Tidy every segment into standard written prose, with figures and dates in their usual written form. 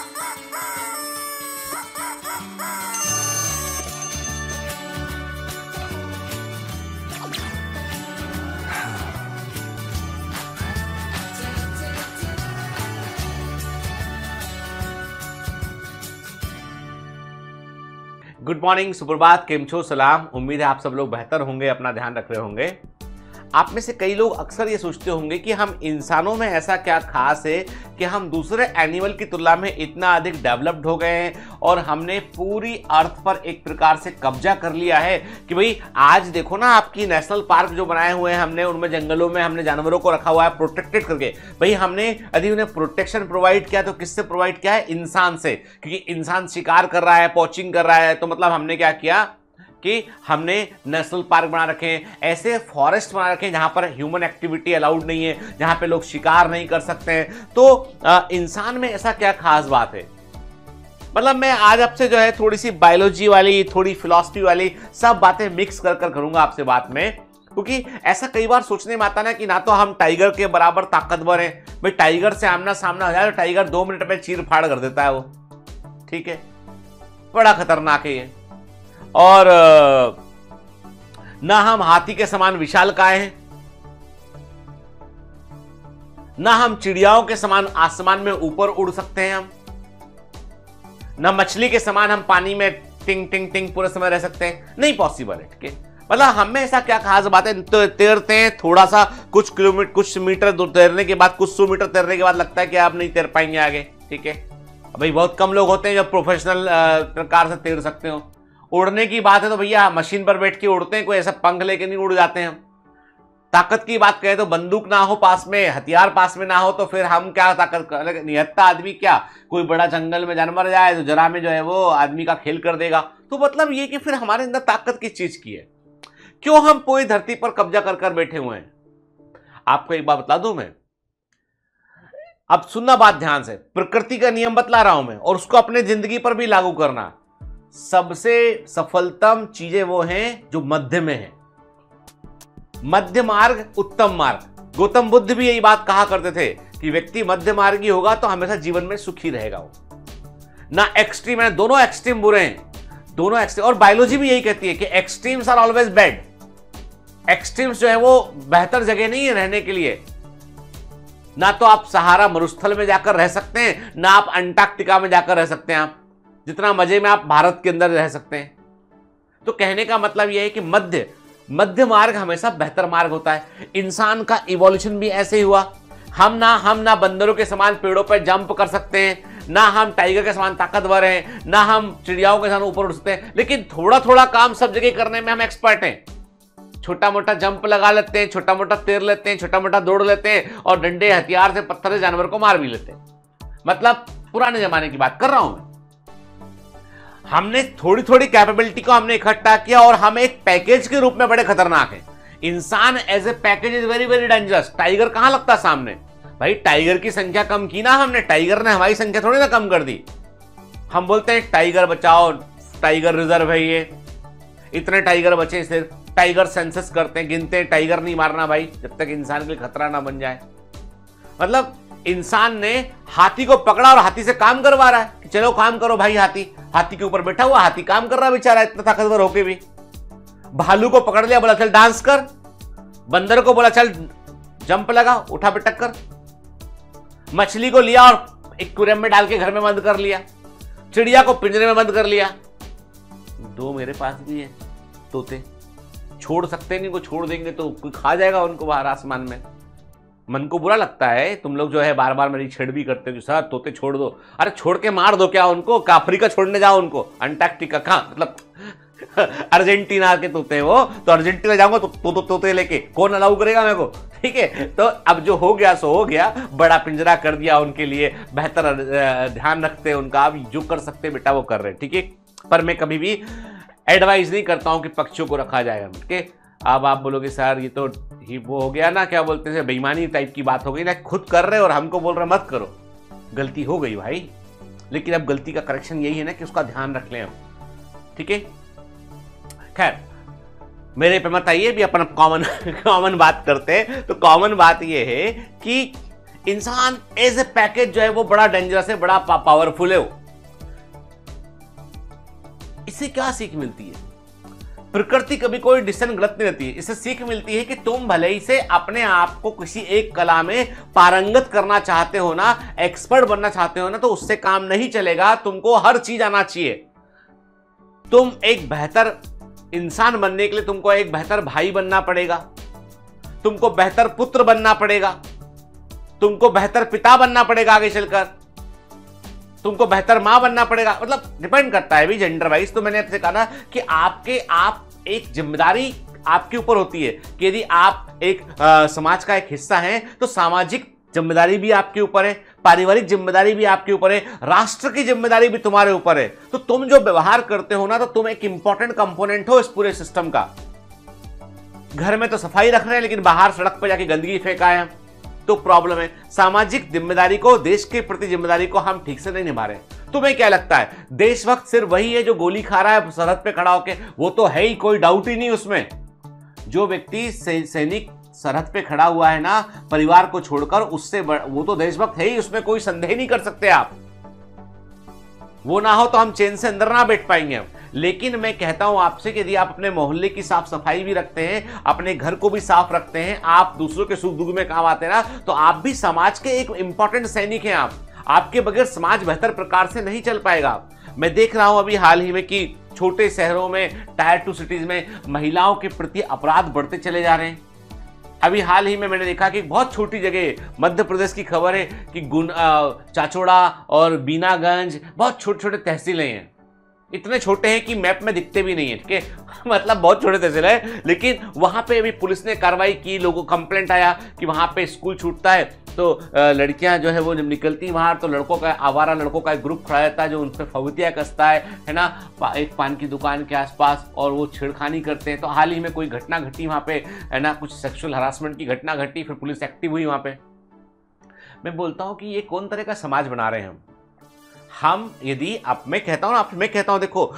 Good morning, सुप्रभात, केम छो, सलाम। उम्मीद है आप सब लोग बेहतर होंगे, अपना ध्यान रख रहे होंगे। आप में से कई लोग अक्सर ये सोचते होंगे कि हम इंसानों में ऐसा क्या खास है कि हम दूसरे एनिमल की तुलना में इतना अधिक डेवलप्ड हो गए हैं और हमने पूरी अर्थ पर एक प्रकार से कब्जा कर लिया है कि भाई आज देखो ना, आपकी नेशनल पार्क जो बनाए हुए हैं हमने, उनमें जंगलों में हमने जानवरों को रखा हुआ है प्रोटेक्टेड करके। भाई हमने यदि उन्हें प्रोटेक्शन प्रोवाइड किया तो किससे प्रोवाइड किया है? इंसान से, क्योंकि इंसान शिकार कर रहा है, पोचिंग कर रहा है। तो मतलब हमने क्या किया कि हमने नेशनल पार्क बना रखे हैं, ऐसे फॉरेस्ट बना रखे हैं जहाँ पर ह्यूमन एक्टिविटी अलाउड नहीं है, जहाँ पे लोग शिकार नहीं कर सकते हैं। तो इंसान में ऐसा क्या खास बात है? मतलब मैं आज आपसे जो है थोड़ी सी बायोलॉजी वाली, थोड़ी फिलॉसफी वाली सब बातें मिक्स कर कर करूँगा आपसे बात में, क्योंकि ऐसा कई बार सोचने में आता ना कि ना तो हम टाइगर के बराबर ताकतवर हैं। भाई टाइगर से आमना सामना हो जाए तो टाइगर 2 मिनट में चीर फाड़ कर देता है वो, ठीक है, बड़ा खतरनाक है ये। और ना हम हाथी के समान विशालकाय हैं, ना हम चिड़ियाओं के समान आसमान में ऊपर उड़ सकते हैं, हम ना मछली के समान हम पानी में टिंग टिंग टिंग पूरे समय रह सकते हैं, नहीं पॉसिबल है। ठीक है, मतलब हमें ऐसा क्या खास बात है? तो तैरते हैं, थोड़ा सा कुछ किलोमीटर, कुछ मीटर दूर तैरने के बाद, कुछ 100 मीटर तैरने के बाद लगता है कि आप नहीं तैर पाएंगे आगे। ठीक है, भाई बहुत कम लोग होते हैं जो प्रोफेशनल प्रकार से तैर सकते हो। उड़ने की बात है तो भैया मशीन पर बैठ के उड़ते हैं, कोई ऐसा पंख लेके नहीं उड़ जाते हैं। ताकत की बात करें तो बंदूक ना हो पास में, हथियार पास में ना हो, तो फिर हम क्या ताकत कर? निहत्ता आदमी क्या कोई बड़ा जंगल में जानवर जाए तो जरा में जो है वो आदमी का खेल कर देगा। तो मतलब ये कि फिर हमारे अंदर ताकत किस चीज़ की है? क्यों हम पूरी धरती पर कब्जा कर कर बैठे हुए हैं? आपको एक बात बता दूं मैं, अब सुनना बात ध्यान से, प्रकृति का नियम बतला रहा हूं मैं, और उसको अपने जिंदगी पर भी लागू करना। सबसे सफलतम चीजें वो हैं जो मध्य में है। मध्य मार्ग उत्तम मार्ग। गौतम बुद्ध भी यही बात कहा करते थे कि व्यक्ति मध्य मार्गी होगा तो हमेशा जीवन में सुखी रहेगा वो, ना एक्सट्रीम है। दोनों एक्सट्रीम बुरे हैं, दोनों एक्सट्रीम। और बायोलॉजी भी यही कहती है कि extremes are always bad. Extremes जो है वो बेहतर जगह नहीं है रहने के लिए। ना तो आप सहारा मरुस्थल में जाकर रह सकते हैं, ना आप अंटार्कटिका में जाकर रह सकते हैं, आप जितना मजे में आप भारत के अंदर रह सकते हैं। तो कहने का मतलब यह है कि मध्य मार्ग हमेशा बेहतर मार्ग होता है। इंसान का इवोल्यूशन भी ऐसे ही हुआ। हम ना बंदरों के समान पेड़ों पर जंप कर सकते हैं, ना हम टाइगर के समान ताकतवर हैं, ना हम चिड़ियाओं के समान ऊपर उड़ सकते हैं, लेकिन थोड़ा थोड़ा काम सब जगह करने में हम एक्सपर्ट हैं। छोटा मोटा जंप लगा लेते हैं, छोटा मोटा तैर लेते हैं, छोटा मोटा दौड़ लेते हैं, और डंडे हथियार से पत्थर से जानवर को मार भी लेते हैं। मतलब पुराने जमाने की बात कर रहा हूं मैं। हमने थोड़ी थोड़ी कैपेबिलिटी को हमने इकट्ठा किया और हम एक पैकेज के रूप में बड़े खतरनाक हैं। इंसान as a package is very very dangerous. Tiger कहां लगता सामने? भाई टाइगर की संख्या कम की ना हमने, टाइगर ने हमारी संख्या थोड़ी ना कम कर दी। हम बोलते हैं टाइगर बचाओ, टाइगर रिजर्व है ये, इतने टाइगर बचे सिर्फ, टाइगर सेंसस करते हैं, गिनते हैं, टाइगर नहीं मारना भाई जब तक इंसान के लिए खतरा ना बन जाए। मतलब इंसान ने हाथी को पकड़ा और हाथी से काम करवा रहा है कि चलो काम करो भाई, हाथी के ऊपर बैठा हुआ, हाथी काम कर रहा है बेचारा इतना ताकतवर होके भी। भालू को पकड़ लिया, बोला चल डांस कर, बंदर को बोला चल जंप लगा, उठा पटक कर, मछली को लिया और एक्वेरियम में डाल के घर में बंद कर लिया, चिड़िया को पिंजरे में बंद कर लिया। 2 मेरे पास भी है तोते, छोड़ सकते नहीं, इनको छोड़ देंगे तो कोई खा जाएगा उनको बाहर आसमान में। मन को बुरा लगता है, तुम लोग जो है बार बार मेरी छेड़ भी करते हो कि सर तोते छोड़ दो। अरे छोड़ के मार दो क्या उनको, अफ्रीका छोड़ने जाओ उनको, अंटार्कटिका कहाँ, मतलब अर्जेंटीना के तोते हैं वो, तो अर्जेंटीना जाऊंगा तो तोते लेके कौन अलाउ करेगा मेरे को? ठीक है, तो अब जो हो गया सो हो गया, बड़ा पिंजरा कर दिया उनके लिए, बेहतर ध्यान रखते हैं उनका, आप जो कर सकते बेटा वो कर रहे। ठीक है, पर मैं कभी भी एडवाइस नहीं करता हूँ कि पक्षियों को रखा जाएगा। ठीक है, अब आप बोलोगे सर ये तो ही वो हो गया ना, क्या बोलते हैं, बेईमानी टाइप की बात हो गई ना, खुद कर रहे और हमको बोल रहे मत करो। गलती हो गई भाई, लेकिन अब गलती का करेक्शन यही है ना कि उसका ध्यान रख लें हम। ठीक है, खैर मेरे पे मत आइए, भी अपन कॉमन बात करते हैं। तो कॉमन बात ये है कि इंसान एज ए पैकेज जो है वो बड़ा डेंजरस है, बड़ा पावरफुल है वो। इससे क्या सीख मिलती है? प्रकृति कभी कोई डिसीजन गलत नहीं लेती है। इससे सीख मिलती है कि तुम भले ही से अपने आप को किसी एक कला में पारंगत करना चाहते हो ना, एक्सपर्ट बनना चाहते हो ना, तो उससे काम नहीं चलेगा। तुमको हर चीज आना चाहिए। तुम एक बेहतर इंसान बनने के लिए तुमको एक बेहतर भाई बनना पड़ेगा, तुमको बेहतर पुत्र बनना पड़ेगा, तुमको बेहतर पिता बनना पड़ेगा, आगे चलकर तुमको बेहतर माँ बनना पड़ेगा। मतलब डिपेंड करता है भी जेंडर वाइज। तो मैंने आपसे कहा ना कि आपके आप एक जिम्मेदारी आपके ऊपर होती है कि यदि आप एक समाज का एक हिस्सा हैं तो सामाजिक जिम्मेदारी भी आपके ऊपर है, पारिवारिक जिम्मेदारी भी आपके ऊपर है, राष्ट्र की जिम्मेदारी भी तुम्हारे ऊपर है। तो तुम जो व्यवहार करते हो ना, तो तुम एक इंपॉर्टेंट कंपोनेंट हो इस पूरे सिस्टम का। घर में तो सफाई रख रहे हैं लेकिन बाहर सड़क पर जाके गंदगी फेंका है तो प्रॉब्लम है। सामाजिक जिम्मेदारी को, देश के प्रति जिम्मेदारी को हम ठीक से नहीं निभा रहे। तुम्हें क्या लगता है देशभक्त सिर्फ वही है जो गोली खा रहा है सरहद पे खड़ा होके? वो तो है ही, कोई डाउट ही नहीं उसमें। जो व्यक्ति सैनिक सरहद पे खड़ा हुआ है ना परिवार को छोड़कर, उससे वो तो देशभक्त है ही, उसमें कोई संदेह नहीं कर सकते आप। वो ना हो तो हम चैन से अंदर ना बैठ पाएंगे। लेकिन मैं कहता हूं आपसे कि यदि आप अपने मोहल्ले की साफ सफाई भी रखते हैं, अपने घर को भी साफ रखते हैं, आप दूसरों के सुख दुख में काम आते हैं ना, तो आप भी समाज के एक इंपॉर्टेंट सैनिक हैं। आप, आपके बगैर समाज बेहतर प्रकार से नहीं चल पाएगा। मैं देख रहा हूं अभी हाल ही में कि छोटे शहरों में, टायर 2 सिटीज में महिलाओं के प्रति अपराध बढ़ते चले जा रहे हैं। अभी हाल ही में मैंने देखा कि बहुत छोटी जगह, मध्य प्रदेश की खबर है कि चाचोड़ा और बीनागंज, बहुत छोटे छोटे तहसीलें हैं, इतने छोटे हैं कि मैप में दिखते भी नहीं है, ठीक है, मतलब बहुत छोटे तहसील है। लेकिन वहाँ पे अभी पुलिस ने कार्रवाई की, लोगों को कंप्लेंट आया कि वहाँ पे स्कूल छूटता है तो लड़कियाँ जो है वो जब निकलती बाहर तो लड़कों का, आवारा लड़कों का एक ग्रुप खड़ा रहता है जो उन पर फवतियाँ कसता है ना, एक पान की दुकान के आसपास, और वो छेड़खानी करते हैं। तो हाल ही में कोई घटना घटी वहाँ पे, है ना, कुछ सेक्सुअल हरासमेंट की घटना घटी, फिर पुलिस एक्टिव हुई वहाँ पर। मैं बोलता हूँ कि ये कौन तरह का समाज बना रहे हैं हम? यदि आप, मैं कहता हूँ ना, आप, मैं कहता हूँ देखो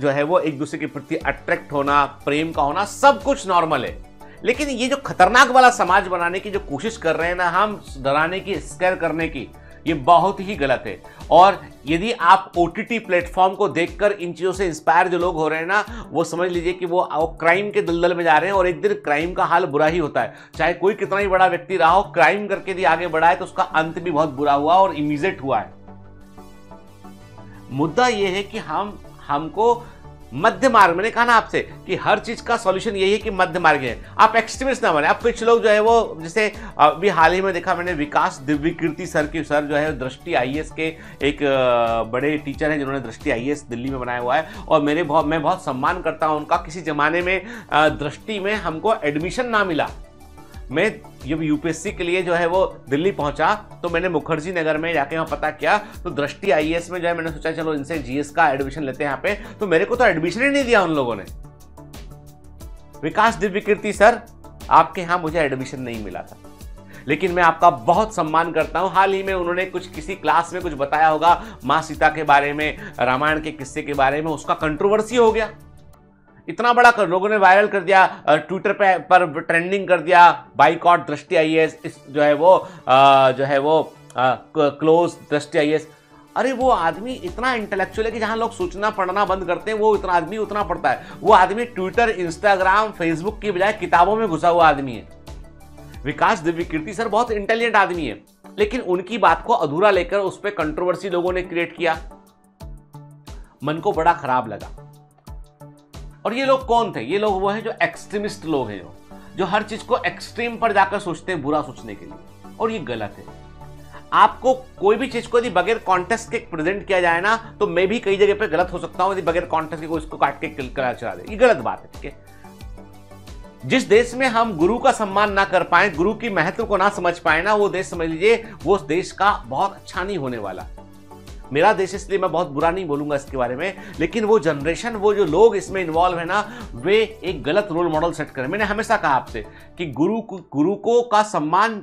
जो है वो एक दूसरे के प्रति अट्रैक्ट होना, प्रेम का होना, सब कुछ नॉर्मल है। लेकिन ये जो खतरनाक वाला समाज बनाने की जो कोशिश कर रहे हैं ना हम, डराने की, स्केयर करने की, ये बहुत ही गलत है। और यदि आप OTT प्लेटफॉर्म को देखकर इन चीज़ों से इंस्पायर जो लोग हो रहे हैं ना, वो समझ लीजिए कि वो क्राइम के दलदल में जा रहे हैं। और एक दिन क्राइम का हाल बुरा ही होता है, चाहे कोई कितना ही बड़ा व्यक्ति रहा हो, क्राइम करके यदि आगे बढ़ा है तो उसका अंत भी बहुत बुरा हुआ और इमीडिएट हुआ है। मुद्दा यह है कि हमको मध्य मार्ग, मैंने कहा ना आपसे कि हर चीज़ का सॉल्यूशन यही है कि मध्य मार्ग है। आप एक्सट्रीमिस्ट ना बने। आप कुछ लोग जो है वो, जैसे अभी हाल ही में देखा मैंने, विकास दिव्यकीर्ति सर जो है दृष्टि IAS के एक बड़े टीचर हैं जिन्होंने दृष्टि IAS दिल्ली में बनाया हुआ है, और मैं बहुत सम्मान करता हूँ उनका। किसी ज़माने में दृष्टि में हमको एडमिशन ना मिला, मैं जब UPSC के लिए जो है वो दिल्ली पहुंचा तो मैंने मुखर्जी नगर में जाके वहाँ पता किया, तो दृष्टि IAS में जो है मैंने सोचा चलो इनसे GS का एडमिशन लेते हैं यहाँ पे, तो मेरे को तो एडमिशन ही नहीं दिया उन लोगों ने। विकास दिव्यकीर्ति सर, आपके यहाँ मुझे एडमिशन नहीं मिला था, लेकिन मैं आपका बहुत सम्मान करता हूँ। हाल ही में उन्होंने कुछ, किसी क्लास में कुछ बताया होगा माँ सीता के बारे में, रामायण के किस्से के बारे में, उसका कंट्रोवर्सी हो गया, इतना बड़ा कर लोगों ने वायरल कर दिया, ट्विटर पर ट्रेंडिंग कर दिया, बाइकॉट दृष्टि IAS, जो है वो क्लोज दृष्टि IAS। अरे वो आदमी इतना इंटेलेक्चुअल है कि जहां लोग सोचना पढ़ना बंद करते हैं, वो इतना आदमी उतना पढ़ता है। वो आदमी ट्विटर, इंस्टाग्राम, फेसबुक की बजाय किताबों में घुसा हुआ आदमी है। विकास दिव्यकीर्ति सर बहुत इंटेलिजेंट आदमी है, लेकिन उनकी बात को अधूरा लेकर उस पर कंट्रोवर्सी लोगों ने क्रिएट किया, मन को बड़ा खराब लगा। और ये लोग कौन थे? ये लोग वो हैं जो एक्सट्रीमिस्ट लोग हैं, जो हर चीज़ को एक्सट्रीम पर जाकर सोचते हैं बुरा सोचने के लिए, और ये गलत है। आपको कोई भी चीज़ को यदि बगैर कॉन्टेस्ट के प्रेजेंट किया जाए ना, तो मैं भी कई जगह पे गलत हो सकता हूँ यदि बगैर कॉन्टेस्ट के कोई इसको काट के कला चला दे, ये गलत बात है, ठीक है। जिस देश में हम गुरु का सम्मान ना कर पाए, गुरु की महत्व को ना समझ पाए ना, वो देश समझ लीजिए वो देश का बहुत अच्छा नहीं होने वाला। मेरा देश, इसलिए मैं बहुत बुरा नहीं बोलूंगा इसके बारे में, लेकिन वो जनरेशन, वो जो लोग इसमें इन्वॉल्व है ना, वे एक गलत रोल मॉडल सेट करें। मैंने हमेशा कहा आपसे कि गुरुओं का सम्मान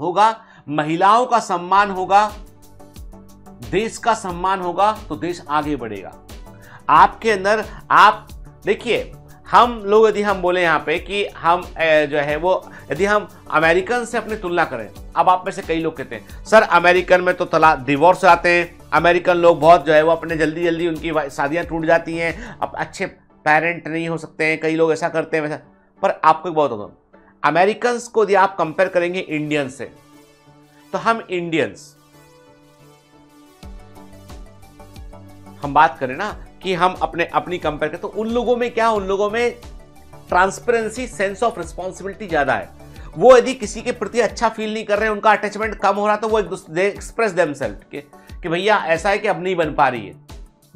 होगा, महिलाओं का सम्मान होगा, देश का सम्मान होगा, तो देश आगे बढ़ेगा। आपके अंदर, आप देखिए हम लोग यदि हम बोले यहाँ पे कि हम जो है वो यदि हम अमेरिकन से अपनी तुलना करें, अब आप में से कई लोग कहते हैं सर अमेरिकन में तो तलाक डिवोर्स आते हैं, अमेरिकन लोग बहुत जो है वो अपने जल्दी जल्दी उनकी शादियाँ टूट जाती हैं, अब अच्छे पेरेंट नहीं हो सकते हैं, कई लोग ऐसा करते हैं वैसा। पर आपको एक बात बताऊँ, अमेरिकन्स को यदि आप कंपेयर करेंगे इंडियन से, तो हम इंडियंस हम बात करें ना कि हम अपने अपनी कंपेयर करें तो उन लोगों में क्या, उन लोगों में ट्रांसपेरेंसी, सेंस ऑफ रिस्पॉन्सिबिलिटी ज़्यादा है। वो यदि किसी के प्रति अच्छा फील नहीं कर रहे, उनका अटैचमेंट कम हो रहा, तो वो एक दूसरे एक्सप्रेस देमसेल्फ कि भैया ऐसा है कि अब नहीं बन पा रही है,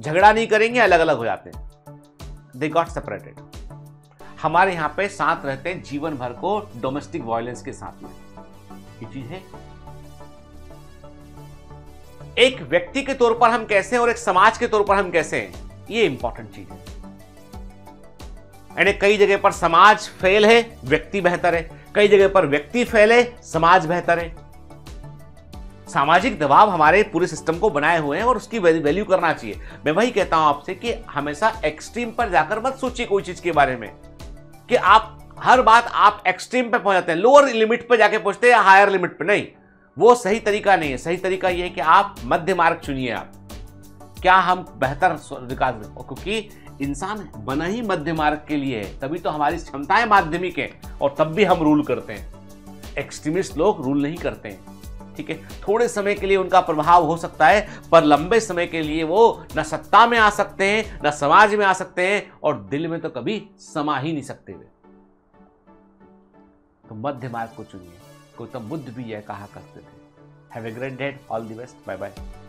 झगड़ा नहीं करेंगे, अलग अलग हो जाते हैं, दे गॉट सेपरेटेड। हमारे यहाँ पे साथ रहते हैं जीवन भर को डोमेस्टिक वायलेंस के साथ में। ये चीज है, एक व्यक्ति के तौर पर हम कैसे हैं और एक समाज के तौर पर हम कैसे हैं, ये इंपॉर्टेंट चीज है। यानी कई जगह पर समाज फेल है, व्यक्ति बेहतर है, कई जगह पर व्यक्ति फेल है, समाज बेहतर है। सामाजिक दबाव हमारे पूरे सिस्टम को बनाए हुए हैं और उसकी वैल्यू करना चाहिए। मैं वही कहता हूं आपसे कि हमेशा एक्सट्रीम पर जाकर मत सोचिए कोई चीज के बारे में कि आप हर बात आप एक्सट्रीम पे पहुंच जाते हैं, लोअर लिमिट पे जाके पहुंचते हैं या हायर लिमिट पे। नहीं, वो सही तरीका नहीं है। सही तरीका यह है कि आप मध्य मार्ग चुनिए। आप क्या हम बेहतर विकास, क्योंकि इंसान बना ही मध्य मार्ग के लिए है, तभी तो हमारी क्षमताएं माध्यमिक हैं और तब भी हम रूल करते हैं। एक्सट्रीमिस्ट लोग रूल नहीं करते हैं, ठीक है। थोड़े समय के लिए उनका प्रभाव हो सकता है, पर लंबे समय के लिए वो न सत्ता में आ सकते हैं, न समाज में आ सकते हैं, और दिल में तो कभी समा ही नहीं सकते वे। तो मध्य मार्ग को चुनिए। गौतम बुद्ध भी यह कहा करते थे। Have a great day, all the best, bye bye.